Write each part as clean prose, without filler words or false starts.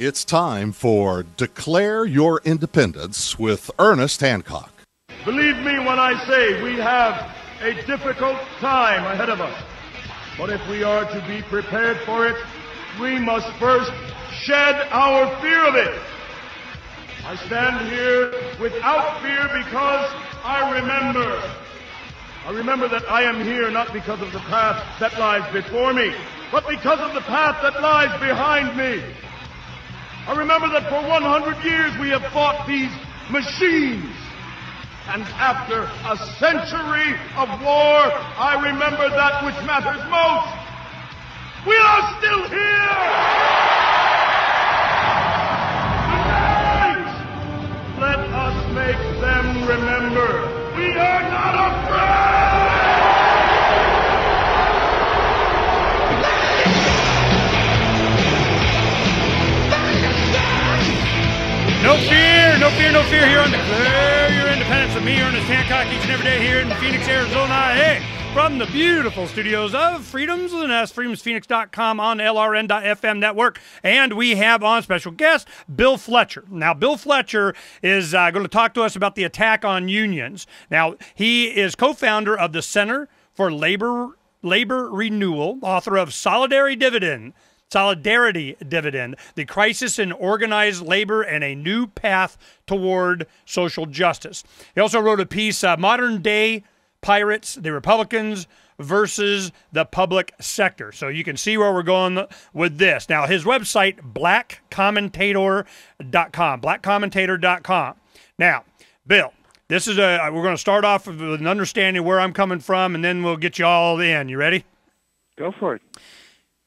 It's time for Declare Your Independence with Ernest Hancock. Believe me when I say we have a difficult time ahead of us. But if we are to be prepared for it, we must first shed our fear of it. I stand here without fear because I remember that I am here not because of the path that lies before me, but because of the path that lies behind me. I remember that for 100 years we have fought these machines. And after a century of war, I remember that which matters most. We are still here! Tonight, let us make them remember we are not afraid! No fear, no fear, no fear here on Declare Your Independence with me, Ernest Hancock, each and every day here in Phoenix, Arizona. Hey, from the beautiful studios of Freedoms of the Nest, freedomsphoenix.com on LRN.FM Network. And we have on special guest Bill Fletcher. Now, Bill Fletcher is going to talk to us about the attack on unions. Now, he is co-founder of the Center for Labor Renewal, author of Solidarity Dividend, The Crisis in Organized Labor and a New Path Toward Social Justice. He also wrote a piece, Modern Day Pirates, the Republicans versus the Public Sector. So you can see where we're going with this. Now, his website, BlackCommentator.com, BlackCommentator.com. Now, Bill, this is we're going to start off with an understanding of where I'm coming from, and then we'll get you all in. You ready? Go for it.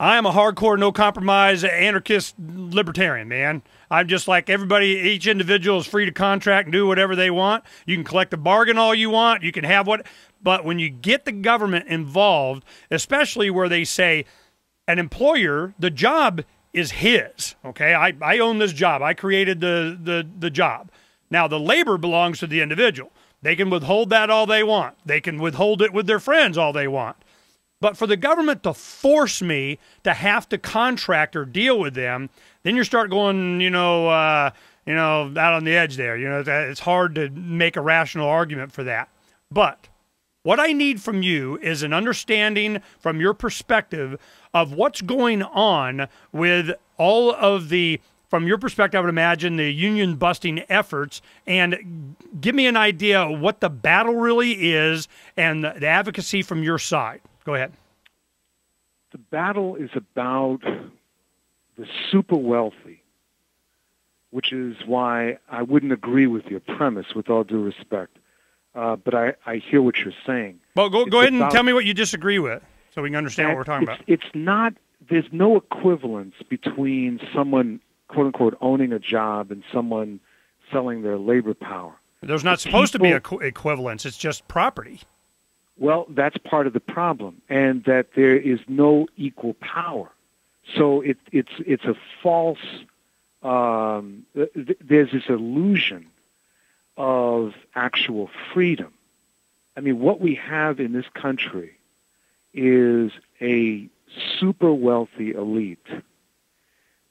I am a hardcore, no-compromise, anarchist libertarian, man. I'm just like everybody. Each individual is free to contract and do whatever they want. You can collect a bargain all you want. You can have what. But when you get the government involved, especially where they say an employer, the job is his, okay? I own this job. I created the job. Now, the labor belongs to the individual. They can withhold that all they want. They can withhold it with their friends all they want. But for the government to force me to have to contract or deal with them, then you start going, out on the edge there. You know, it's hard to make a rational argument for that. But what I need from you is an understanding from your perspective of what's going on with all of the, from your perspective, I would imagine, the union-busting efforts, and give me an idea of what the battle really is and the advocacy from your side. Go ahead. The battle is about the super wealthy, which is why I wouldn't agree with your premise, with all due respect. But I hear what you're saying. Well, go ahead and tell me what you disagree with so we can understand what we're talking about. It's not, there's no equivalence between someone, quote unquote, owning a job and someone selling their labor power. There's not supposed to be equivalence, it's just property. Well, that's part of the problem, and that there is no equal power. So it's a false. There's this illusion of actual freedom. I mean, what we have in this country is a super wealthy elite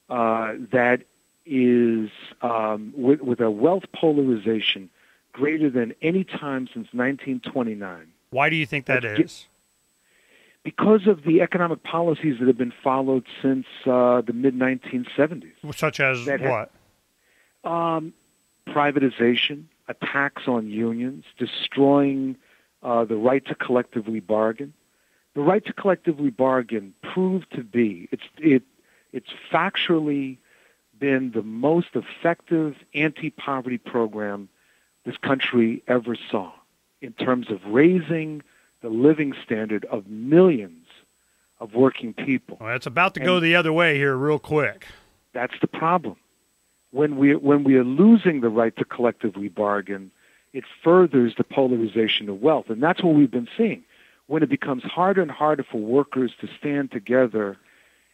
that is with a wealth polarization greater than any time since 1929. Why do you think that is? Because of the economic policies that have been followed since the mid-1970s. Such as what? Privatization, attacks on unions, destroying the right to collectively bargain. The right to collectively bargain proved to be, it's factually been the most effective anti-poverty program this country ever saw, in terms of raising the living standard of millions of working people. Well, it's about to go the other way here real quick. That's the problem. When we are losing the right to collectively bargain, it furthers the polarization of wealth, and that's what we've been seeing. When it becomes harder and harder for workers to stand together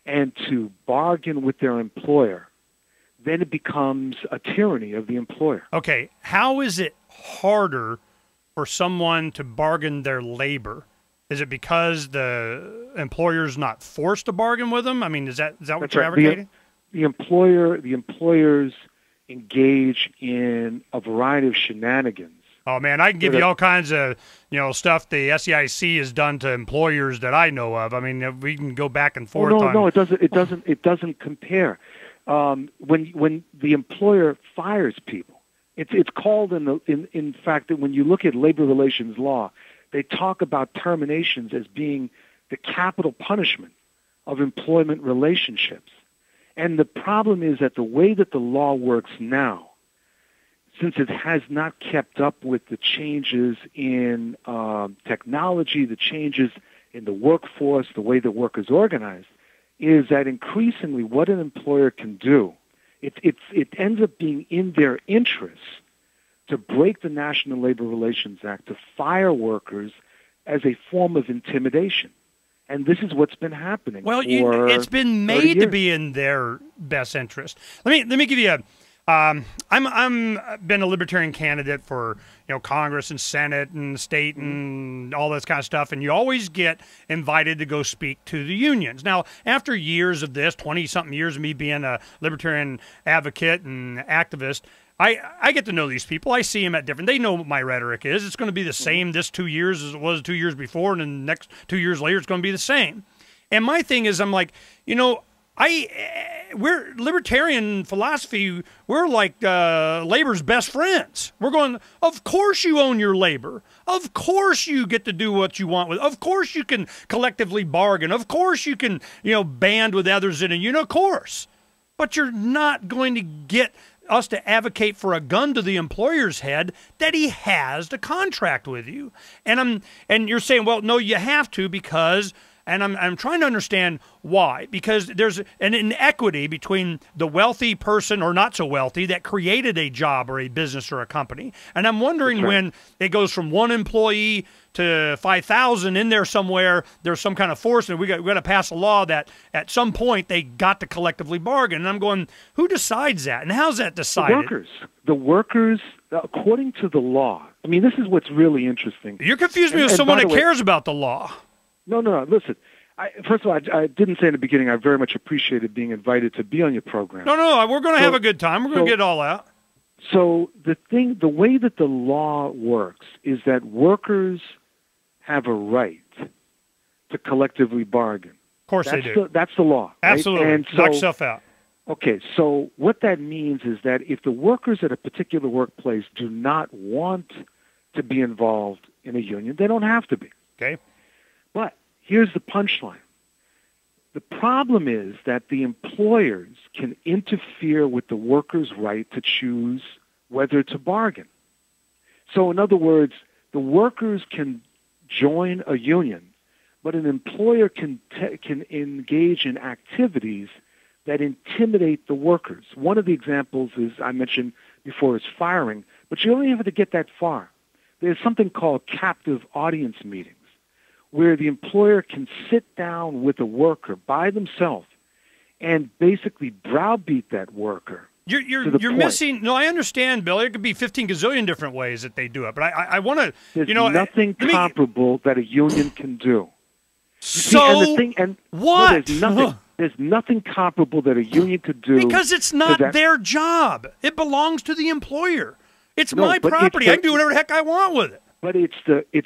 and to bargain with their employer, then it becomes a tyranny of the employer. Okay, how is it harder for someone to bargain their labor? Is it because the employer's not forced to bargain with them? I mean, is that what you're advocating? the employers engage in a variety of shenanigans. Oh man, I can give you all kinds of, stuff the SEIC has done to employers that I know of. I mean, we can go back and forth. It doesn't compare. When the employer fires people, it's called in fact that when you look at labor relations law, they talk about terminations as being the capital punishment of employment relationships. And the problem is that the way that the law works now, since it has not kept up with the changes in technology, the changes in the workforce, the way the work is organized, is that increasingly what an employer can do, it ends up being in their interest to break the National Labor Relations Act, to fire workers as a form of intimidation. And this is what's been happening. Well, it's been made to be in their best interest. Let me give you a. I've been a libertarian candidate for Congress and Senate and state and all this kind of stuff, and you always get invited to go speak to the unions. Now, after years of this, 20-something years of me being a libertarian advocate and activist, I get to know these people. I see them at different. They know what my rhetoric is. It's going to be the same this 2 years as it was 2 years before, and then the next 2 years later, it's going to be the same. And my thing is, I'm like, we're libertarian philosophy. We're like labor's best friends. We're going, of course you own your labor. Of course you get to do what you want with. Of course you can collectively bargain. Of course you can, band with others in a unit. Of course, but you're not going to get us to advocate for a gun to the employer's head that he has to contract with you. And you're saying, well, no, you have to because. And I'm trying to understand why, because there's an inequity between the wealthy person or not so wealthy that created a job or a business or a company. And I'm wondering when it goes from one employee to 5,000 in there somewhere, there's some kind of force, and we got to pass a law that at some point they got to collectively bargain. And I'm going, who decides that, and how's that decided? The workers, according to the law. I mean, this is what's really interesting. You're confusing me with someone that cares about the law. No. Listen, first of all, I didn't say in the beginning I very much appreciated being invited to be on your program. No, we're going to have a good time. We're going to get it all out. So the way that the law works is that workers have a right to collectively bargain. Of course they do. That's the law. Absolutely. Right? And so, knock yourself out. Okay, so what that means is that if the workers at a particular workplace do not want to be involved in a union, they don't have to be. Okay. But here's the punchline. The problem is that the employers can interfere with the workers' right to choose whether to bargain. So in other words, the workers can join a union, but an employer can engage in activities that intimidate the workers. One of the examples is, I mentioned before, is firing, but you only have to get that far. There's something called captive audience meetings, where the employer can sit down with a worker by themselves and basically browbeat that worker. You're missing. No, I understand, Bill. It could be 15 gazillion different ways that they do it, but I want to. There's nothing comparable that a union can do. There's nothing comparable that a union could do because it's not their job. It belongs to the employer. It's my property. I can do whatever the heck I want with it. But it's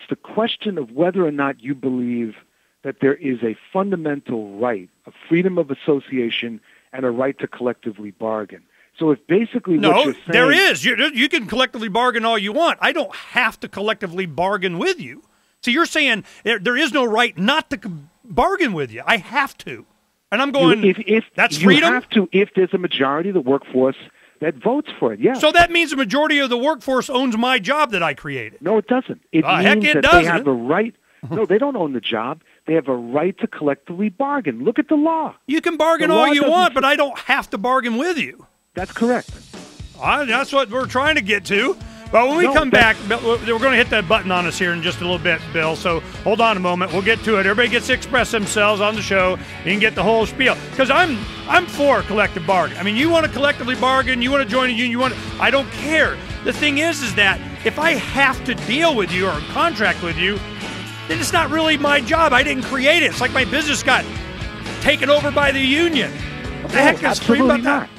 the question of whether or not you believe that there is a fundamental right, a freedom of association, and a right to collectively bargain. So if basically what you're saying... No, there is. You can collectively bargain all you want. I don't have to collectively bargain with you. So you're saying there is no right not to bargain with you. I have to. And I'm going, if that's freedom? You have to if there's a majority of the workforce that votes for it, yeah. So that means the majority of the workforce owns my job that I created. No, it doesn't. It means heck, it doesn't. They have a right. No, they don't own the job. They have a right to collectively bargain. Look at the law. You can bargain all you want, but I don't have to bargain with you. That's correct. That's what we're trying to get to. But when we come back, we're going to hit that button on us here in just a little bit, Bill. So hold on a moment. We'll get to it. Everybody gets to express themselves on the show. You can get the whole spiel. Because I'm for collective bargain. I mean, you want to collectively bargain, you want to join a union, I don't care. The thing is that if I have to deal with you or contract with you, then it's not really my job. I didn't create it. It's like my business got taken over by the union. the heck is freedom about that?